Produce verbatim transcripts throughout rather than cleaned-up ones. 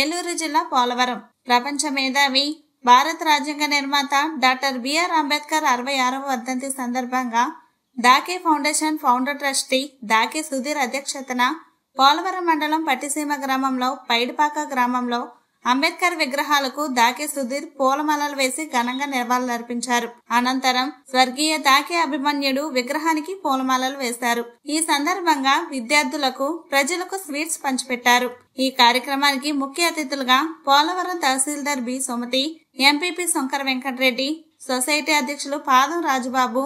ఏలూరు జిల్లా పోలవరం. ప్రపంచ మేధావి భారత రాజ్యాంగ నిర్మాత డాక్టర్ బి ఆర్ అంబేద్కర్ అరవై ఆరవ వర్ధంతి సందర్భంగా Dake foundation founder trustee Dake Sudheer అధ్యక్షతన పోలవరం మండలం పట్టిసీమ గ్రామంలో పైడిపాక గ్రామంలో అంబేద్కర్ విగ్రహాలకు డాకే సుధీర్ పూలమాలలు వేసి ఘనంగా నివాళులర్పించారు. అనంతరం స్వర్గీయ డాకే అభిమన్యుడు విగ్రహానికి పూలమాలలు వేశారు. ఈ సందర్భంగా విద్యార్థులకు ప్రజలకు స్వీట్స్ పంచిపెట్టారు. ఈ కార్యక్రమానికి ముఖ్య అతిథులుగా పోలవరం తహసీల్దార్ B Sumathi, MPP Shankara Venkatareddy, society అధ్యక్షులు పాదం రాజుబాబు,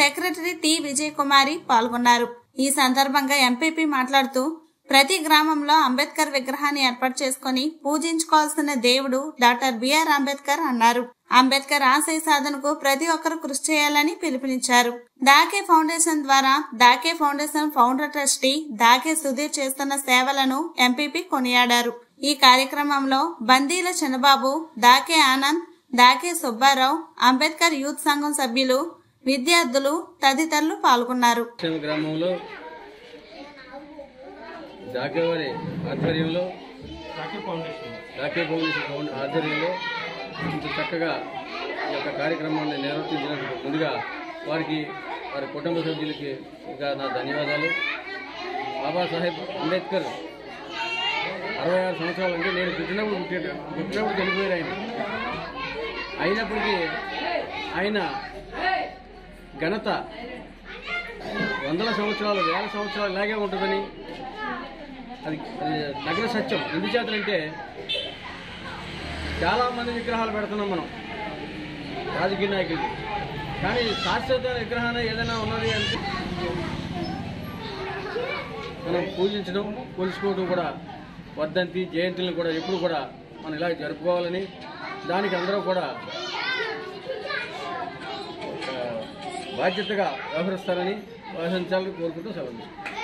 సెక్రటరీ టి విజయ కుమారి పాల్గొన్నారు. ఈ సందర్భంగా ఎంపీపీ మాట్లాడుతూ ప్రతి గ్రామంలో అంబేద్కర్ విగ్రహాన్ని ఏర్పాటు చేసుకుని పూజించుకోవాల్సిన దేవుడు డాక్టర్ బిఆర్ అంబేద్కర్ అన్నారు. అంబేద్కర్ ఆశయ సాధనకు ప్రతి ఒక్కరు కృషి చేయాలని పిలుపునిచ్చారు. డాకే ఫౌండేషన్ ద్వారా Dake foundation founder trustee Dake Sudheer చేస్తున్న సేవలను ఎంపీపీ కొనియాడారు. ఈ కార్యక్రమంలో బందీల శనబాబు, డాకే ఆనంద్, డాకే సుబ్బారావు, అంబేద్కర్ యూత్ సంఘం సభ్యులు, విద్యార్థులు తదితరులు పాల్గొన్నారు. డాకే వారి ఆధ్వర్యంలో డాకే ఫౌండేషన్ డాకే ఫౌండేషన్ ఆధ్వర్యంలో ఇంత చక్కగా ఈ యొక్క కార్యక్రమాన్ని నిర్వర్తించినందుకు ముందుగా వారికి వారి కుటుంబ సభ్యులకి ఇంకా నా ధన్యవాదాలు. బాబాసాహెబ్ అంబేద్కర్ అరవై ఆరు సంవత్సరాలు అంటే నేను పుట్టినప్పుడు పుట్టాను పుట్టినప్పుడు చనిపోయారు. ఆయన అయినప్పటికీ ఆయన ఘనత వందల సంవత్సరాలు వేల సంవత్సరాలు ఇలాగే ఉంటుందని అది నగర సత్యం. ఎందుచేతలంటే చాలామంది విగ్రహాలు పెడుతున్నాం మనం రాజకీయ నాయకులకి, కానీ శాశ్వత విగ్రహాన్ని ఏదైనా ఉన్నది అంటే మనం పూజించడం కొలుసుకోవడం కూడా వర్ధంతి జయంతులను కూడా ఎప్పుడు కూడా మనం ఇలా జరుపుకోవాలని దానికి అందరూ కూడా బాధ్యతగా వ్యవహరిస్తారని వ్యవహరించాలని కోరుకుంటూ సెలవు.